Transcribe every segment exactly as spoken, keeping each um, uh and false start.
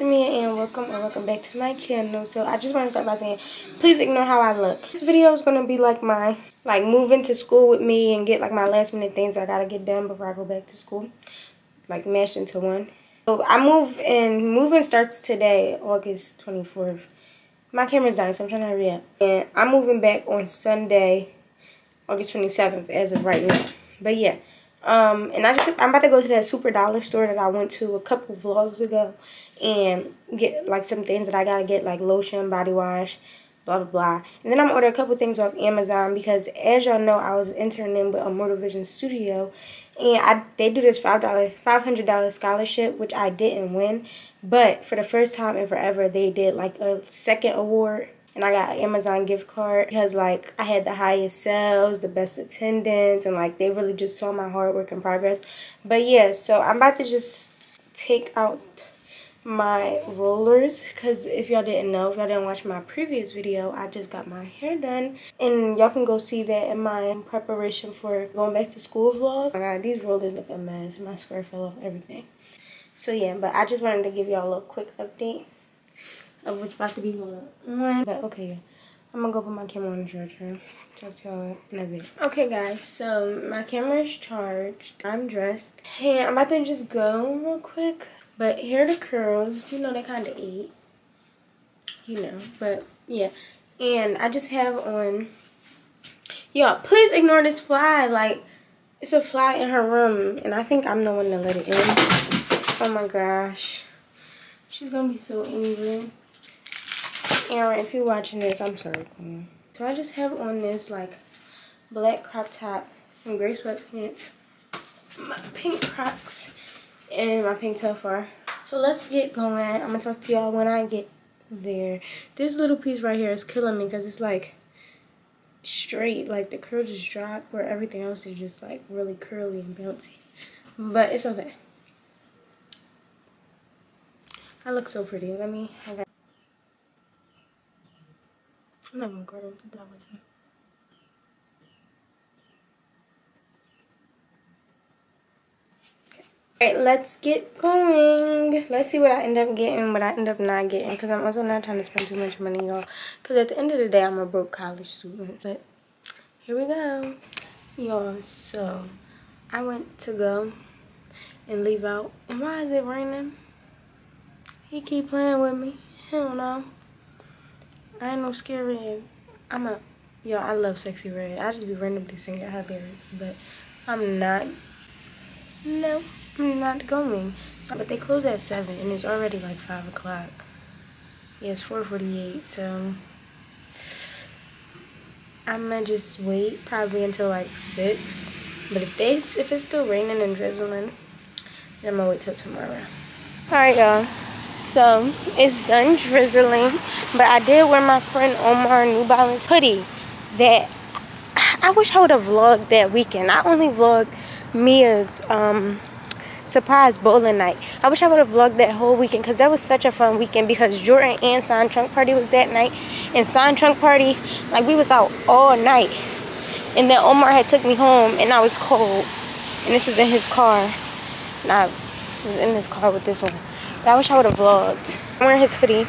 It's me and welcome and welcome back to my channel. So I just want to start by saying please ignore how I look. This video is going to be like my like moving to school with me and get like my last minute things I gotta get done before I go back to school, like mashed into one. So I move and moving starts today, August twenty-fourth. My camera's dying, so I'm trying to hurry up. And I'm moving back on Sunday, August twenty-seventh as of right now. But yeah. Um, and I just, I'm about to go to that super dollar store that I went to a couple vlogs ago and get like some things that I gotta get, like lotion, body wash, blah, blah, blah. And then I'm gonna order a couple things off Amazon because, as y'all know, I was interning with a Mortal Vision studio and I, they do this five hundred dollar scholarship, which I didn't win, but for the first time in forever, they did like a second award. And I got an Amazon gift card because, like, I had the highest sales, the best attendance, and, like, they really just saw my hard work in progress. But, yeah, so I'm about to just take out my rollers because if y'all didn't know, if y'all didn't watch my previous video, I just got my hair done. And y'all can go see that in my preparation for going back to school vlog. I got these rollers look a mess. My square fell off, everything. So, yeah, but I just wanted to give y'all a little quick update. I was about to be going on, but okay, I'm gonna go put my camera on the charger. Talk to y'all in a bit. Okay, guys, so my camera is charged. I'm dressed. Hey, I'm about to just go real quick. But here are the curls. You know, they kind of eat. You know, but yeah. And I just have on. Y'all, please ignore this fly. Like, it's a fly in her room, and I think I'm the one that let it in. Oh my gosh. She's gonna be so angry. Aaron, if you're watching this, I'm sorry, Queen. So I just have on this, like, black crop top, some gray sweatpants, my pink Crocs, and my pink Telfar. So let's get going. I'm going to talk to y'all when I get there. This little piece right here is killing me because it's, like, straight. Like, the curl just dropped where everything else is just, like, really curly and bouncy. But it's okay. I look so pretty. Let me have a I'm not even going to that with you. Okay. Alright, let's get going. Let's see what I end up getting, what I end up not getting. Because I'm also not trying to spend too much money, y'all. Because at the end of the day, I'm a broke college student. But here we go. Y'all, so I went to go and leave out. And why is it raining? He keep playing with me. Hell no. I ain't no scared red. I'm a, yo, I love sexy red. I just be randomly singing her lyrics, but I'm not, no, I'm not going. But they close at seven, and it's already like five o'clock. Yeah, it's four forty-eight, so I'm gonna just wait probably until like six. But if they, if it's still raining and drizzling, then I'm gonna wait till tomorrow. All right, y'all. So it's done drizzling, but I did wear my friend Omar New Balance hoodie that I wish I would have vlogged that weekend. I only vlogged Mia's um, surprise bowling night. I wish I would have vlogged that whole weekend because that was such a fun weekend because Jordan and Sign Trunk Party was that night. And Sign Trunk Party, like, we was out all night. And then Omar had took me home and I was cold. And this was in his car. And I was in his car with this one. I wish I would have vlogged. I'm wearing his hoodie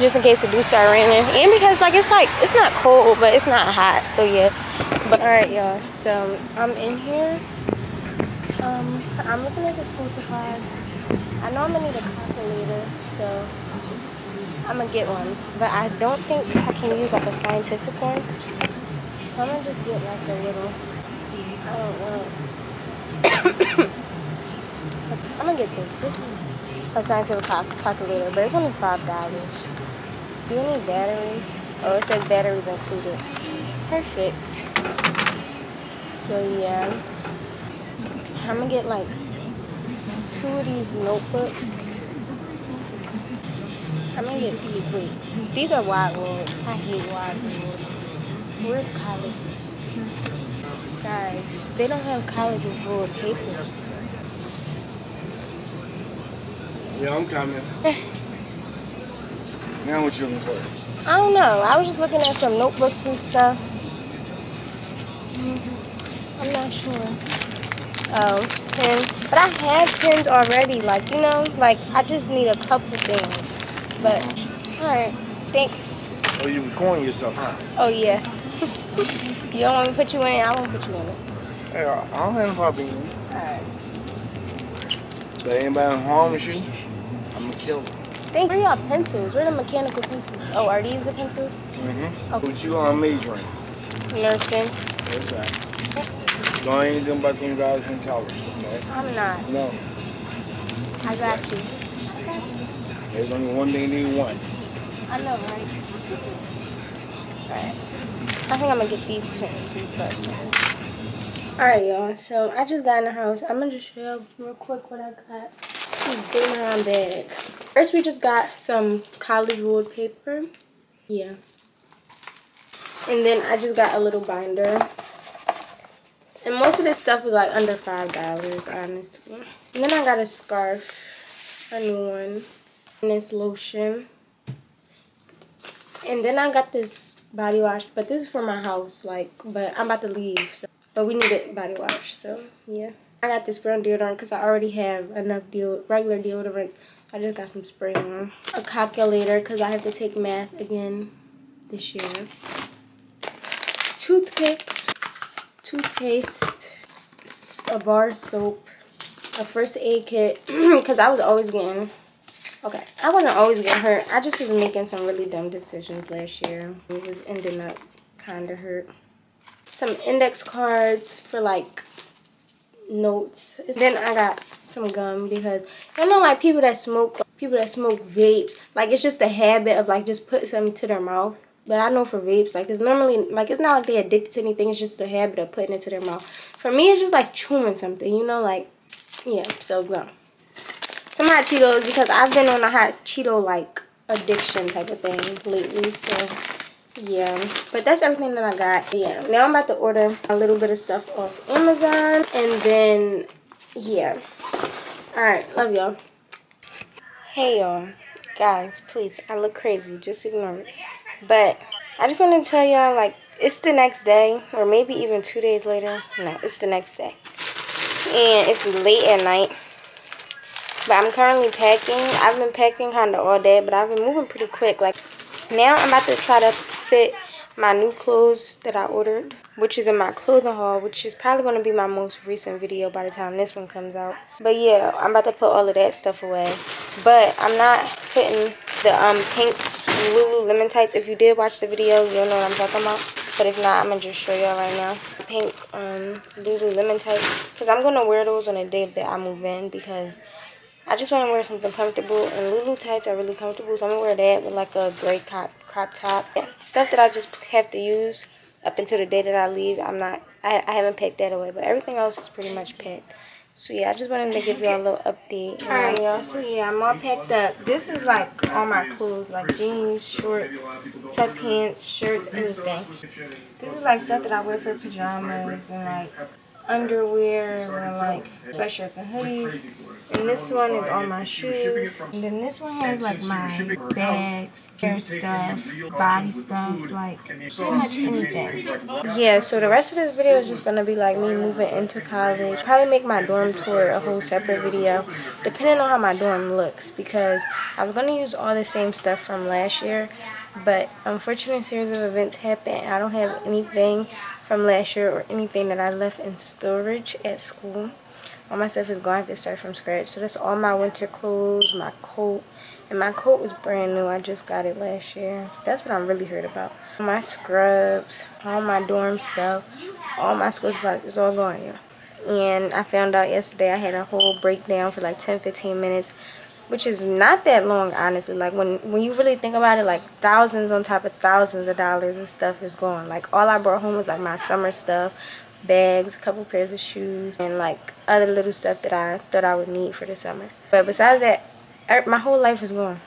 just in case it do start raining, and because like it's like it's not cold but it's not hot, so yeah. But all right, y'all, so I'm in here. um I'm looking at the school supplies. I know I'm gonna need a calculator, so I'm gonna get one, but I don't think I can use like a scientific one, so I'm gonna just get like a little, I don't know. I'm gonna get this. This is a scientific calculator, but it's only five dollars. Do you need batteries? Oh, it says batteries included. Perfect. So yeah, I'm gonna get like two of these notebooks. I'm gonna get these. Wait, these are wide world. I hate wide world. Where's college? Guys, they don't have college world paper. Yeah, I'm coming. Now what you looking for? I don't know. I was just looking at some notebooks and stuff. Mm-hmm. I'm not sure. Oh, pins. But I had pins already, like, you know? Like, I just need a couple things. But, alright, thanks. Oh, you recording yourself, huh? Oh, yeah. You don't want me to put you in it, I won't put you in it. Hey, I don't have a problem. Alright. But anybody harms you, I'm going to kill them. Thank you. Where are y'all pencils? Where are the mechanical pencils? Oh, are these the pencils? Mm-hmm. Okay. What you on majoring? Nursing. That's right. Don't anything about them guys in college, okay? I'm not. No. I got you. Okay. There's only one thing you want. I know, right? Alright. I think I'm going to get these pins, but... Alright, y'all, so I just got in the house. I'm gonna just show y'all real quick what I got. This big round bag. First, we just got some college ruled paper. Yeah. And then I just got a little binder. And most of this stuff was like under five dollars, honestly. And then I got a scarf, a new one, and this lotion. And then I got this body wash, but this is for my house, like, but I'm about to leave, so. But we need a body wash, so yeah. I got this brown deodorant because I already have enough deodorant, regular deodorants. I just got some spray on. A calculator because I have to take math again this year. Toothpicks, toothpaste, a bar soap, a first aid kit because I was always getting, okay, I wasn't always getting hurt. I just was making some really dumb decisions last year. It was ending up kind of hurt. Some index cards for like notes. Then I got some gum because I know like people that smoke, people that smoke vapes, like it's just a habit of like just put something to their mouth. But I know for vapes, like it's normally like it's not like they're addicted to anything. It's just a habit of putting it to their mouth. For me, it's just like chewing something, you know, like yeah. So gum, some hot Cheetos because I've been on a hot Cheeto like addiction type of thing lately. So. Yeah, but that's everything that I got. Yeah, now I'm about to order a little bit of stuff off Amazon and then yeah. All right, love y'all. Hey y'all, guys, please, I look crazy, just ignore it. But I just want to tell y'all, like, it's the next day or maybe even two days later. No, it's the next day and it's late at night, but I'm currently packing. I've been packing kind of all day, but I've been moving pretty quick. Like, now I'm about to try to fit my new clothes that I ordered, which is in my clothing haul, which is probably going to be my most recent video by the time this one comes out. But yeah, I'm about to put all of that stuff away. But I'm not fitting the um pink Lululemon tights. If you did watch the videos, you'll know what I'm talking about. But if not, I'm going to just show y'all right now. Pink um Lululemon tights, because I'm going to wear those on the day that I move in because... I just want to wear something comfortable, and Lulu tights are really comfortable, so I'm going to wear that with like a gray crop, crop top. And stuff that I just have to use up until the day that I leave. I'm not, I, I haven't packed that away, but everything else is pretty much packed. So yeah, I just wanted to give y'all a little update. Alright y'all, so yeah, I'm all packed up. This is like all my clothes, like jeans, shorts, sweatpants, shirts, anything. This is like stuff that I wear for pajamas and like underwear and like sweatshirts and hoodies. And this one is on my shoes. And then this one has like my bags, hair stuff, body stuff, like pretty much anything. Yeah, so the rest of this video is just gonna be like me moving into college. Probably make my dorm tour a whole separate video, depending on how my dorm looks, because I was gonna use all the same stuff from last year, but unfortunate series of events happened. I don't have anything from last year or anything that I left in storage at school. All my stuff is going to have to start from scratch. So that's all my winter clothes, my coat. And my coat was brand new. I just got it last year. That's what I'm really hurt about. My scrubs, all my dorm stuff, all my school supplies, it's all going here. And I found out yesterday I had a whole breakdown for like ten, fifteen minutes, which is not that long, honestly. Like, when, when you really think about it, like, thousands on top of thousands of dollars and stuff is gone. Like, all I brought home was like my summer stuff, bags, a couple pairs of shoes, and like other little stuff that I thought I would need for the summer. But besides that, I, my whole life is gone.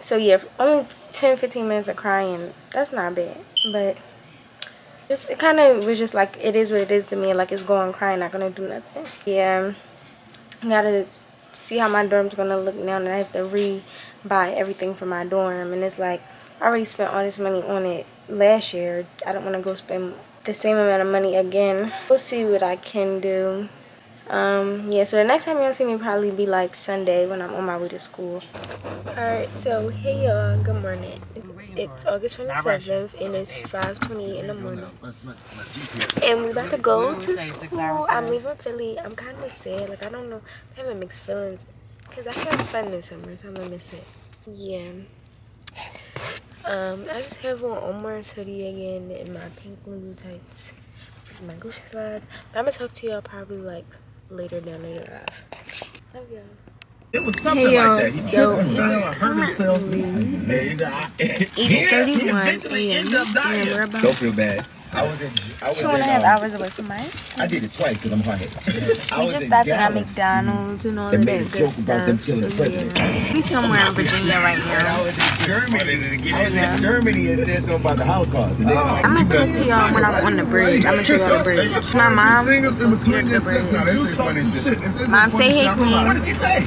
So yeah, only ten, fifteen minutes of crying, that's not bad. But just, it kind of was just like, it is what it is to me. Like, it's going, crying, not gonna do nothing. Yeah, I gotta see how my dorm's gonna look now that I have to re-buy everything for my dorm. And it's like, I already spent all this money on it last year. I don't want to go spend the same amount of money again. We'll see what I can do. Um, yeah, so the next time y'all see me probably be like Sunday when I'm on my way to school. Alright, so hey y'all, good morning. It's August twenty-seventh and it's five twenty-eight in the morning. And we're about to go to school. I'm leaving Philly. I'm kind of sad. Like, I don't know. I have mixed feelings because I had fun this summer, so I'm going to miss it. Yeah. Um, I just have on Omar's hoodie again and my pink Lulu tights. My Gucci slide. But I'm going to talk to y'all probably like later down in the live. Love y'all. It was something hey, like that. He so it was currently eight thirty-one a m and don't feel bad. I was in, I was two and a half hours away from my school. I did it twice because I'm hard-headed. We just stopped at McDonald's and all that good stuff. About them killing so, yeah. We somewhere in Virginia right now. I was in Germany. I was in Germany and said something about the Holocaust. Oh. I'm going to talk to y'all when I'm on the bridge. I'm going to show y'all the bridge. My mom was so scared of the bridge. Mom, say hey, queen. What did you say? I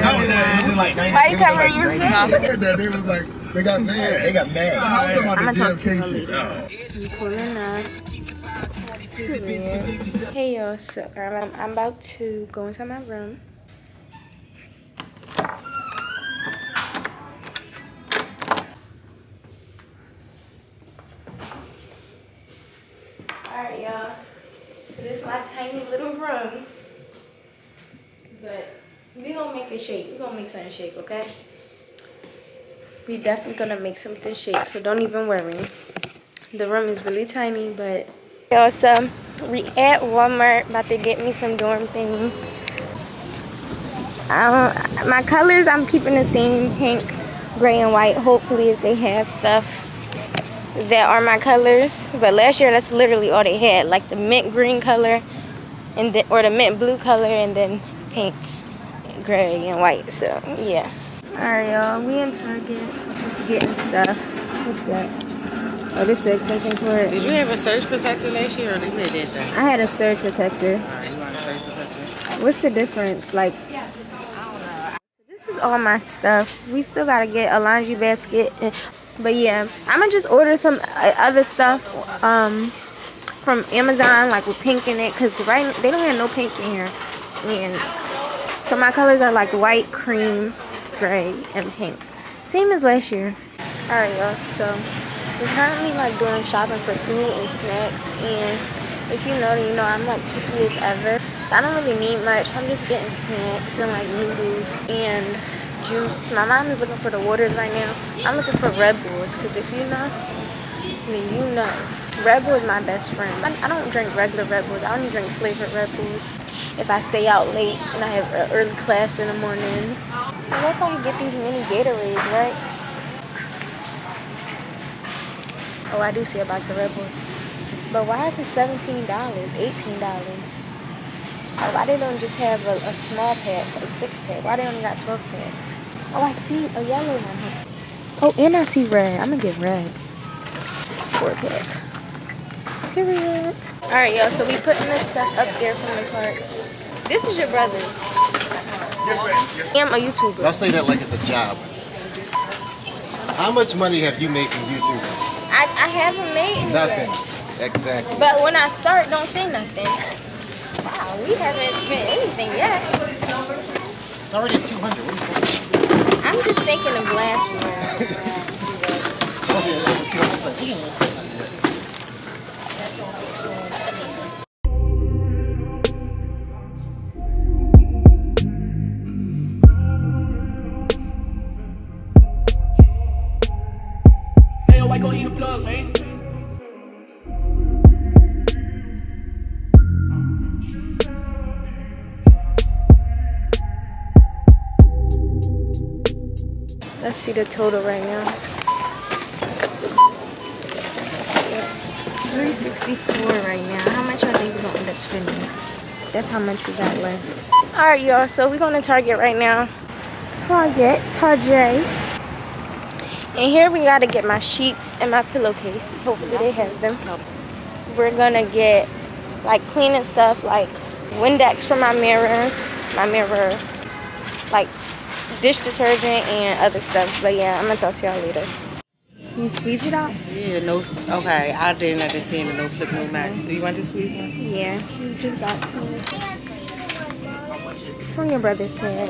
don't know. Why you covering your face? They got mad. They got mad. I'm, I'm gonna talk to you later. Hey y'all, so I'm, I'm about to go inside my room. Alright y'all, so this is my tiny little room. But we gonna make it shake. We gonna make something shake, okay? We definitely gonna make something shake, so don't even worry. The room is really tiny, but y'all, so we at Walmart, about to get me some dorm things. Um, my colors, I'm keeping the same: pink, gray, and white. Hopefully, if they have stuff that are my colors. But last year, that's literally all they had: like the mint green color, and the, or the mint blue color, and then pink, gray, and white. So yeah. Alright y'all, we in Target, just getting stuff. What's that? Oh, this is the extension cord. Did you have a surge protector last year or did they did that? I had a surge protector. Alright, you want a surge protector? What's the difference? Like, yeah, I don't know. This is all my stuff. We still gotta get a laundry basket. But yeah, I'm gonna just order some other stuff um, from Amazon, like with pink in it. Because right, they don't have no pink in here. And so my colors are like white, cream, gray, and pink, same as last year. All right y'all, so we're currently like doing shopping for food and snacks, and if you know, you know I'm like picky as ever, so I don't really need much. I'm just getting snacks and like noodles and juice. My mom is looking for the waters right now. I'm looking for Red Bulls, because if you know me, you know Red Bull is my best friend. I don't drink regular Red Bulls, I only drink flavored Red Bulls if I stay out late and I have an early class in the morning. I guess I can get these mini Gatorades, right? Oh, I do see a box of Red Bulls. But why is it seventeen dollars, eighteen dollars? Oh, why they don't just have a, a small pack, a six pack? Why they only got twelve packs? Oh, I see a yellow one. Oh, and I see red. I'm gonna get red. Four pack. Period. All right, y'all, so we putting this stuff up there from the cart. This is your brother. I'm a YouTuber. I say that like it's a job. How much money have you made from YouTube? I, I haven't made anything. Nothing. Exactly. But when I start, don't say nothing. Wow, we haven't spent anything yet. It's already at two hundred. What are you thinking? I'm just thinking of last year. Oh, yeah. Let's see the total right now. three sixty-four right now. How much I think we're gonna end up spending? That's how much we got left. All right, y'all. So we're going to Target right now. Target, Target. And here we gotta get my sheets and my pillowcase. Hopefully they have them. We're gonna get like cleaning stuff, like Windex for my mirrors, my mirror, like dish detergent and other stuff. But yeah, I'm gonna talk to y'all later. Can you squeeze it out? Yeah, no. Okay, I didn't understand the no flip no max. Do you want to squeeze one? Yeah, you just got to. It's on your brother's head.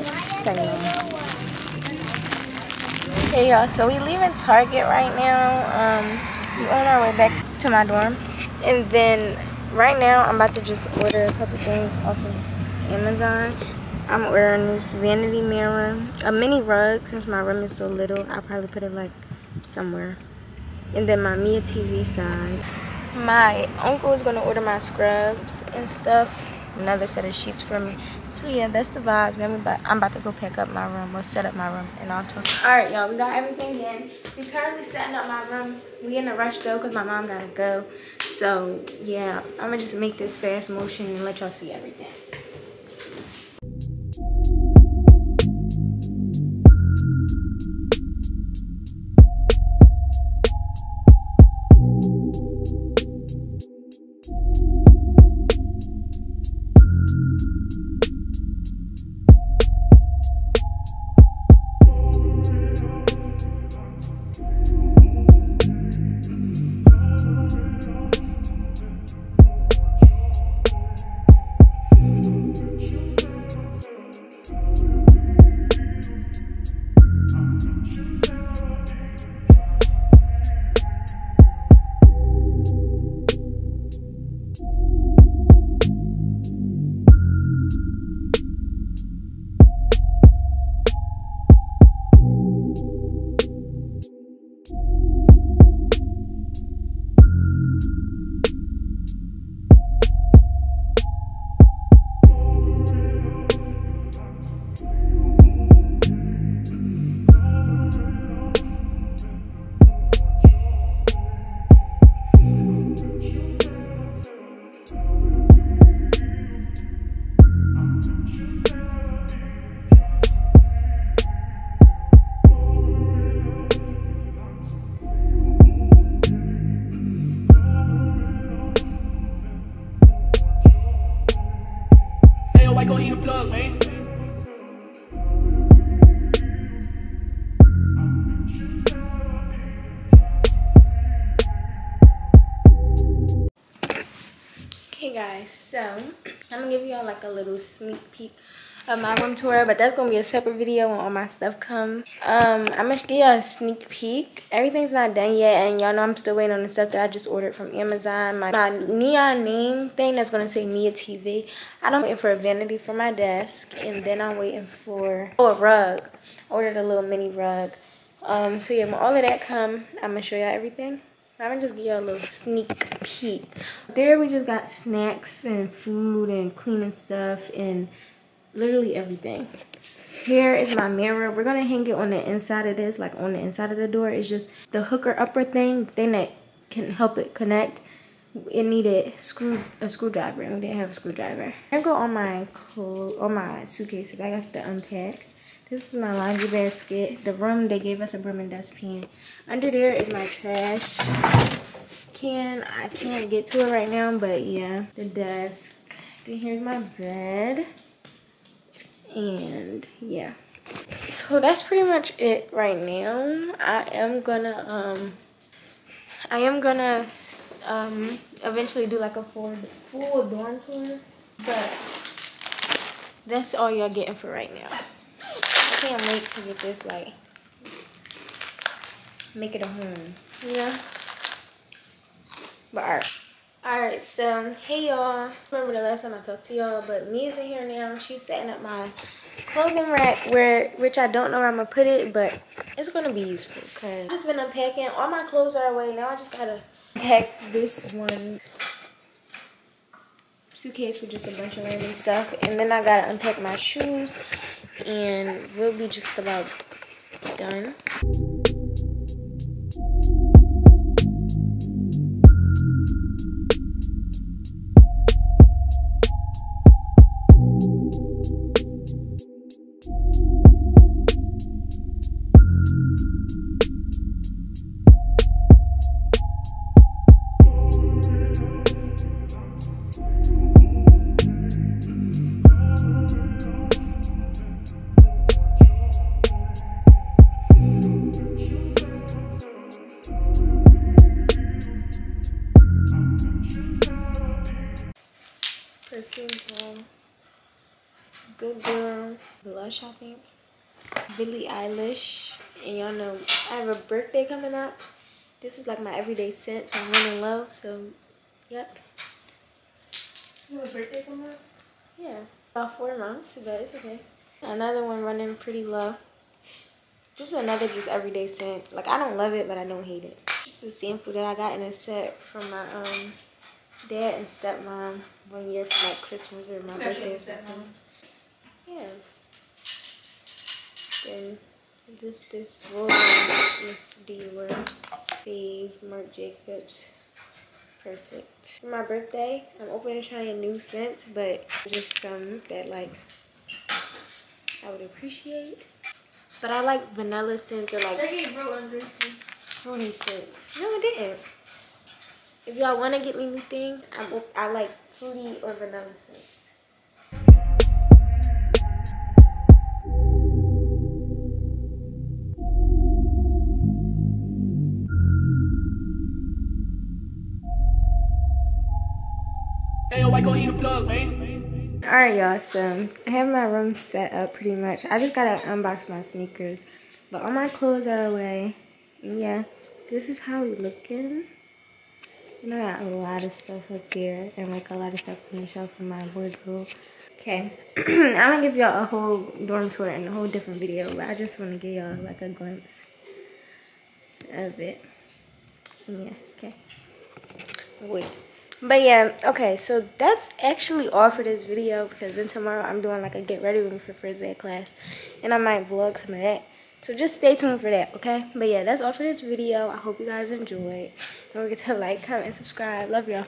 Hey y'all, so we leaving Target right now. Um, we're on our way back to my dorm. And then right now I'm about to just order a couple things off of Amazon. I'm ordering this vanity mirror, a mini rug since my room is so little. I'll probably put it like somewhere. And then my Mia T V sign. My uncle is gonna order my scrubs and stuff. Another set of sheets for me. So yeah, that's the vibes. I'm about, I'm about to go pack up my room or set up my room and I'll talk. All right, y'all, we got everything in. We currently setting up my room. We in a rush though, cause my mom gotta go. So yeah, I'm gonna just make this fast motion and let y'all see everything. Guys, so I'm gonna give y'all like a little sneak peek of my room tour, but that's gonna be a separate video when all my stuff come. um I'm gonna give y'all a sneak peek. Everything's not done yet, and y'all know I'm still waiting on the stuff that I just ordered from Amazon. My, my neon name thing that's gonna say Mia T V. I don't wait for a vanity for my desk, and then I'm waiting for oh, a rug. I ordered a little mini rug. Um so yeah, when all of that come, I'm gonna show y'all everything. I'm gonna just give y'all a little sneak peek. There we just got snacks and food and cleaning stuff and literally everything. Here is my mirror. We're gonna hang it on the inside of this, like on the inside of the door. It's just the hooker upper thing, the thing that can help it connect. It needed screw a screwdriver, and we didn't have a screwdriver. I go on my clothes, on my suitcases. I got to unpack. This is my laundry basket. The room, they gave us a broom and dustpan. Under there is my trash can. I can't get to it right now, but yeah. The desk. Then here's my bed. And yeah. So that's pretty much it right now. I am gonna, um, I am gonna, um, eventually do like a full, full dorm tour, but that's all y'all getting for right now. I can't wait to get this, like, make it a home, you know? But alright. Alright, so, hey y'all. Remember the last time I talked to y'all, but Mia's in here now. She's setting up my clothing rack, where which I don't know where I'm going to put it, but it's going to be useful. Cause I've just been unpacking. All my clothes are away. Now I just got to pack this one suitcase with just a bunch of random stuff. And then I got to unpack my shoes. And we'll be just about done. Good Girl, Blush, I think. Billie Eilish. And y'all know I have a birthday coming up. This is like my everyday scent when I'm running low, so yep. You have a birthday coming up? Yeah. About four months, but it's okay. Another one running pretty low. This is another just everyday scent. Like, I don't love it, but I don't hate it. Just a sample that I got in a set from my um dad and stepmom one year for like Christmas or my birthday or something. Yeah. Then this this roll is the word fave Marc Jacobs. Perfect. For my birthday, I'm open to trying new scents, but just some that like I would appreciate. But I like vanilla scents or like fruity scents. No, I didn't. If y'all want to get me anything, I'm op I like fruity or vanilla scents. Alright y'all, so I have my room set up pretty much. I just gotta unbox my sneakers. But all my clothes are away. And yeah, this is how we looking. And I got a lot of stuff up there and like a lot of stuff on the shelf in my wardrobe. Okay, I'm gonna give y'all a whole dorm tour and a whole different video, but I just wanna give y'all like a glimpse of it. Yeah, okay. Wait. But yeah, okay, so that's actually all for this video because then tomorrow I'm doing like a get ready with me for first day of class and I might vlog some of that. So just stay tuned for that, okay? But yeah, that's all for this video. I hope you guys enjoyed. Don't forget to like, comment, and subscribe. Love y'all.